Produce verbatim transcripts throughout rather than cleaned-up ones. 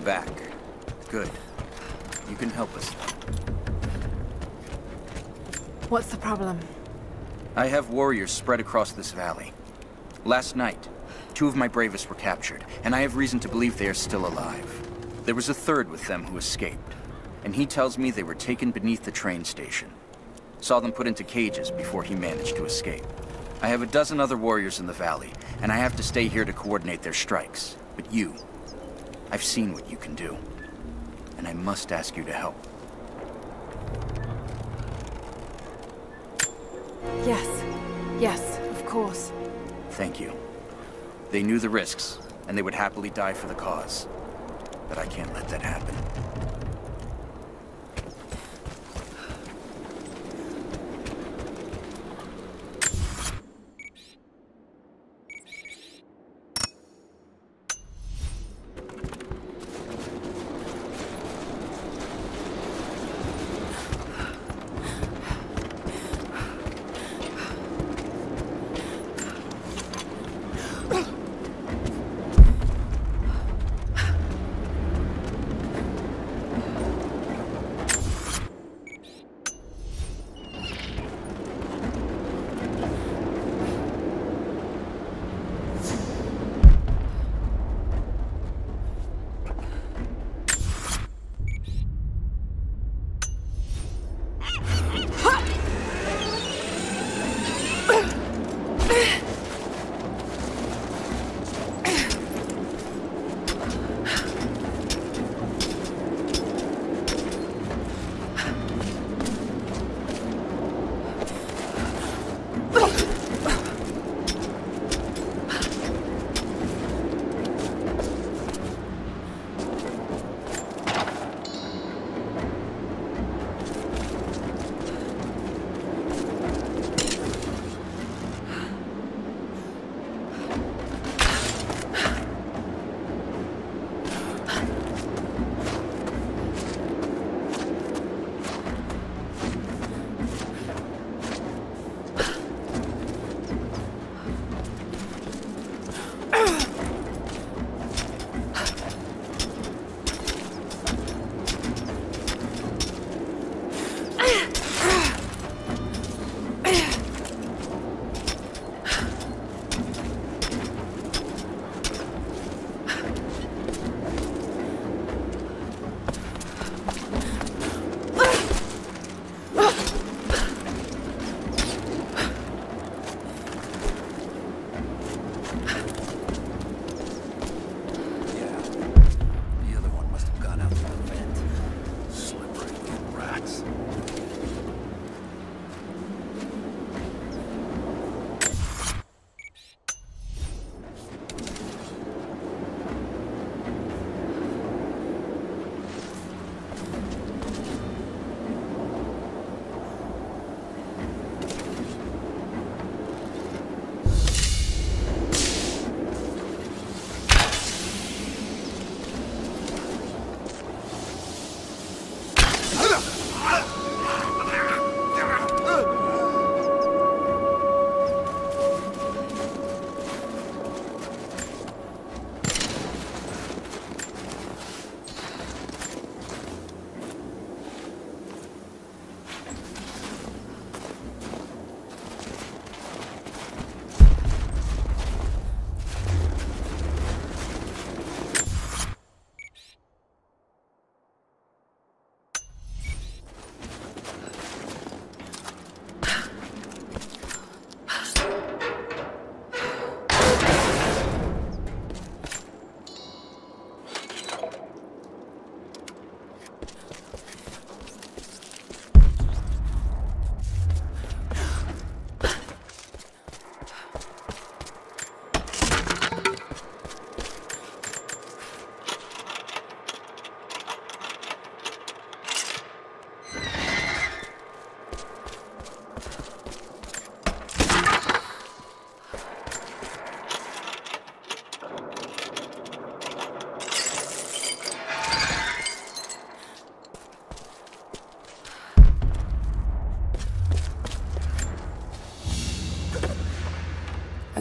You're back. Good. You can help us. What's the problem? I have warriors spread across this valley. Last night, two of my bravest were captured, and I have reason to believe they are still alive. There was a third with them who escaped, and he tells me they were taken beneath the train station. Saw them put into cages before he managed to escape. I have a dozen other warriors in the valley, and I have to stay here to coordinate their strikes. But you, I've seen what you can do, and I must ask you to help. Yes. Yes, of course. Thank you. They knew the risks, and they would happily die for the cause. But I can't let that happen.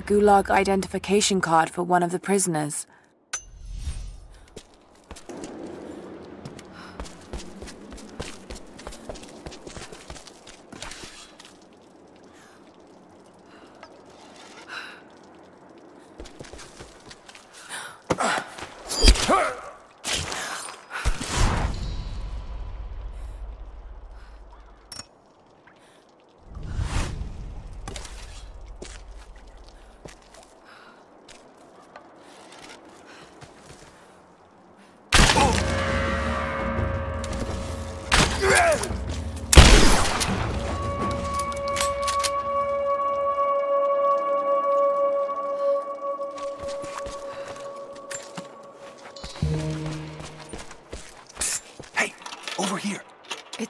Gulag identification card for one of the prisoners.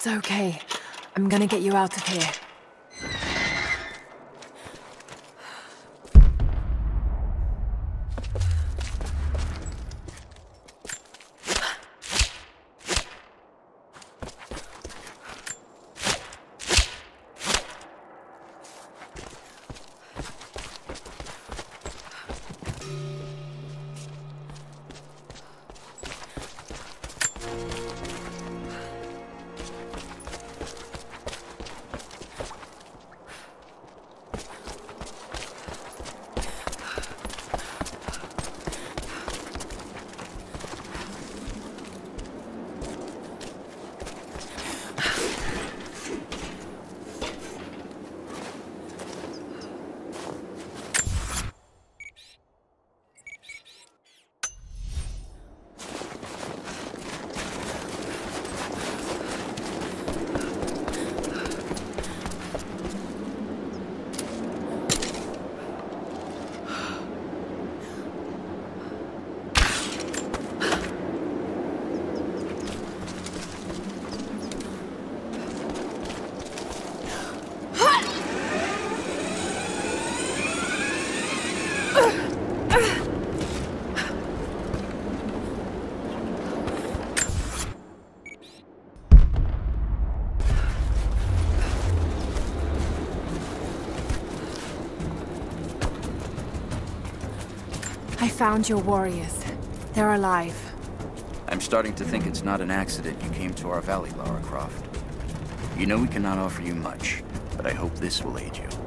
It's okay. I'm gonna get you out of here. Found your warriors. They're alive. I'm starting to think it's not an accident you came to our valley, Lara Croft. You know we cannot offer you much, but I hope this will aid you.